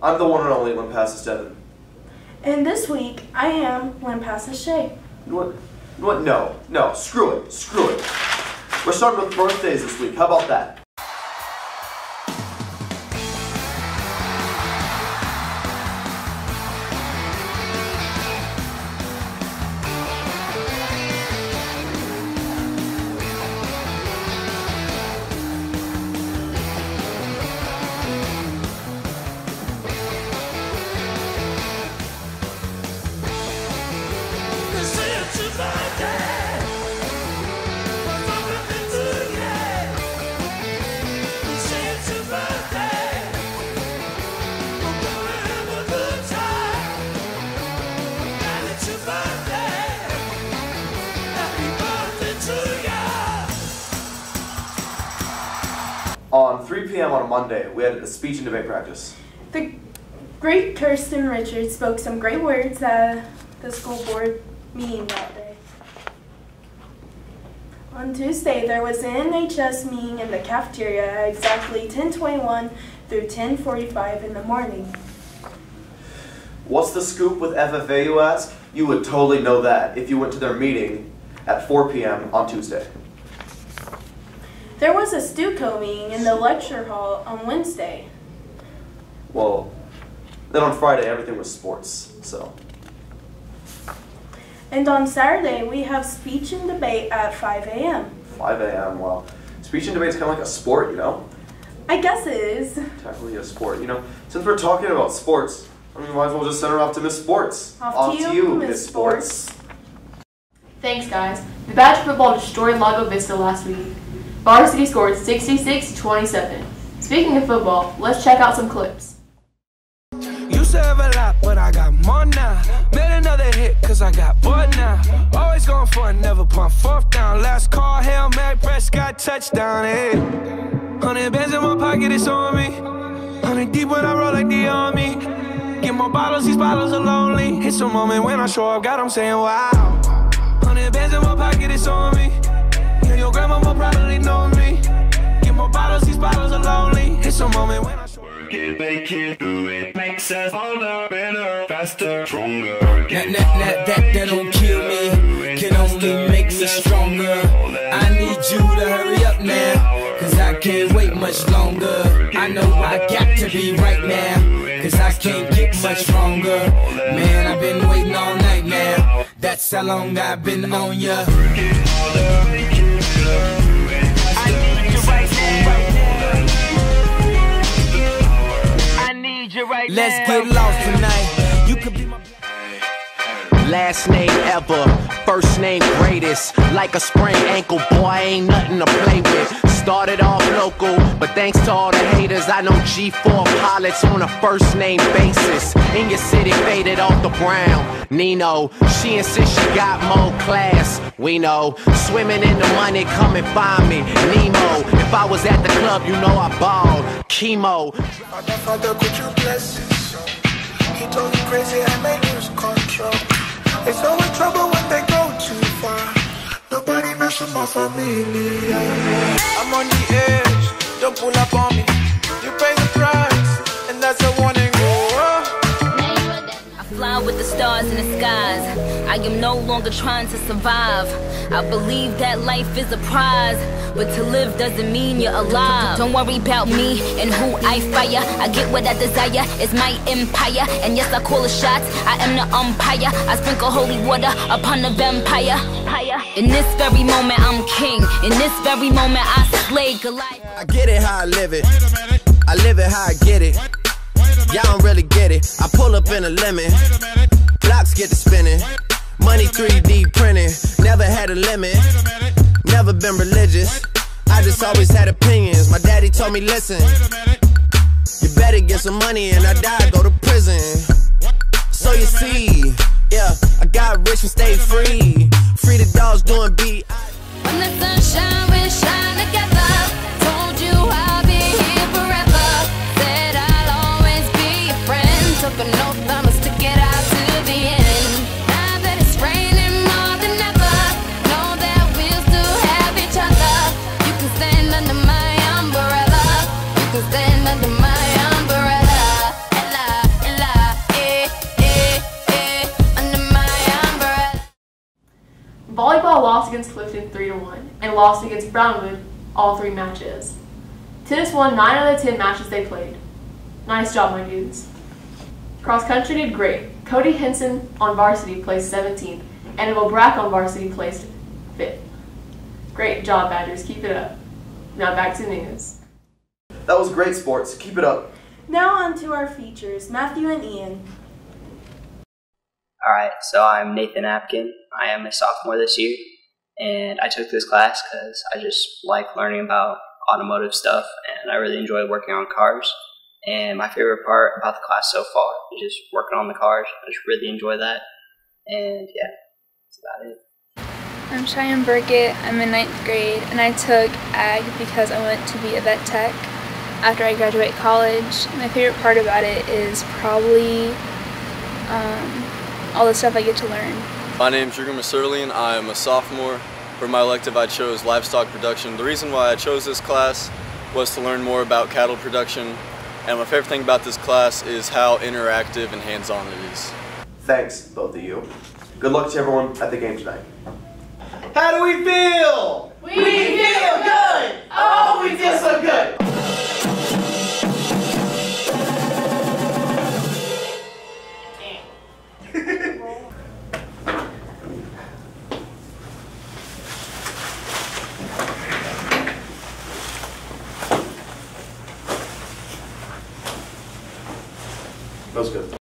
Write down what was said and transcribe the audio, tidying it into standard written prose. I'm the one and only Lampasas Devin. And this week, I am Lampasas Shay. What? No, screw it. We're starting with birthdays this week, how about that? On 3 p.m. on a Monday, we had a speech and debate practice. The great Kirsten Richards spoke some great words at the school board meeting that day. On Tuesday, there was an NHS meeting in the cafeteria at exactly 10:21 through 10:45 in the morning. What's the scoop with FFA, you ask? You would totally know that if you went to their meeting at 4 p.m. on Tuesday. There was a Stuco meeting in the lecture hall on Wednesday. Well, then on Friday everything was sports, so. And on Saturday we have speech and debate at 5 a.m. 5 a.m., wow. Speech and debate's kind of like a sport, you know? I guess it is. Technically a sport, you know. Since we're talking about sports, I mean, we might as well just send her off to Miss Sports. Off to you, Miss Sports. Thanks, guys. The Badger Football destroyed Lago Vista last week. Varsity scored 66-27. Speaking of football, let's check out some clips. Used to have a lot, but I got more now. Made another hit, cause I got bored now. Always going for it, never punt fourth down. Last call, Hail Mary, Prescott, touchdown, hey. 100 bands in my pocket, it's on me. 100 deep when I roll like the army. Get more bottles, these bottles are lonely. It's a moment when I show up, God, I'm saying wow. 100 bands in my pocket, it's on me. Your grandma will probably know me. Get more bottles, these bottles are lonely. It's a moment when I work it, make it, do it. Makes us older, better, faster, stronger. That don't kill me. Can only make me stronger. I need you to hurry up now, cause I can't wait much longer. I know I got to be right now, cause I can't get much stronger. Man, I've been waiting all night now. That's how long I've been on ya. Let's get lost tonight. You could be my last name ever, first name greatest. Like a sprained ankle, boy, ain't nothing to play with. Started off local, but thanks to all the haters, I know G4 pilots on a first name basis. In your city, faded off the brown. Nino, she insists she got more class. We know, swimming in the money, come and find me. Nemo, if I was at the club, you know I balled. Chemo. He told me crazy, I may lose control. It's always trouble when they go too far. Nobody mess with my family. I'm on the edge, don't pull up on me. You pay the price, and that's a warning. I fly with the stars in the skies. I am no longer trying to survive. I believe that life is a prize, but to live doesn't mean you're alive. Don't worry about me and who I fire. I get what I desire, it's my empire. And yes, I call the shots, I am the umpire. I sprinkle holy water upon the vampire. In this very moment, I'm king. In this very moment, I slay Goliath. I get it how I live it. I live it how I get it. Y'all don't really get it. I pull up in a lemon. Blocks get to spinning. Money 3D printing. Never had a limit. Never been religious. I just always had opinions. My daddy told me, listen, you better get some money and I die, go to prison. So you see, yeah, I got rich and stayed free. Free the dogs doing B. When the sunshine we shine together. Told you I'll be here forever. Said I'll always be your friend. Took an oath, I must stick it out to the end. Now that it's raining more than ever, know that we'll still have each other. You can stand under my umbrella. You can stand under my umbrella. Volleyball lost against Clifton 3-1 and lost against Brownwood all three matches. Tennis won 9 out of the 10 matches they played. Nice job, my dudes. Cross country did great. Cody Henson on varsity placed 17th, and Emil Brack on varsity placed 5th. Great job, Badgers. Keep it up. Now back to news. That was great sports. Keep it up. Now on to our features, Matthew and Ian. Alright, so I'm Nathan Apkin. I am a sophomore this year, and I took this class because I just like learning about automotive stuff, and I really enjoy working on cars. And my favorite part about the class so far is just working on the cars. I just really enjoy that, and yeah, that's about it. I'm Cheyenne Burkett. I'm in 9th grade, and I took Ag because I want to be a vet tech after I graduate college. My favorite part about it is probably all the stuff I get to learn. My name is Jugger Masurly, and I am a sophomore. For my elective, I chose livestock production. The reason why I chose this class was to learn more about cattle production, and my favorite thing about this class is how interactive and hands-on it is. Thanks, both of you. Good luck to everyone at the game tonight. How do we feel? We feel good! Oh, we feel so good! That was good.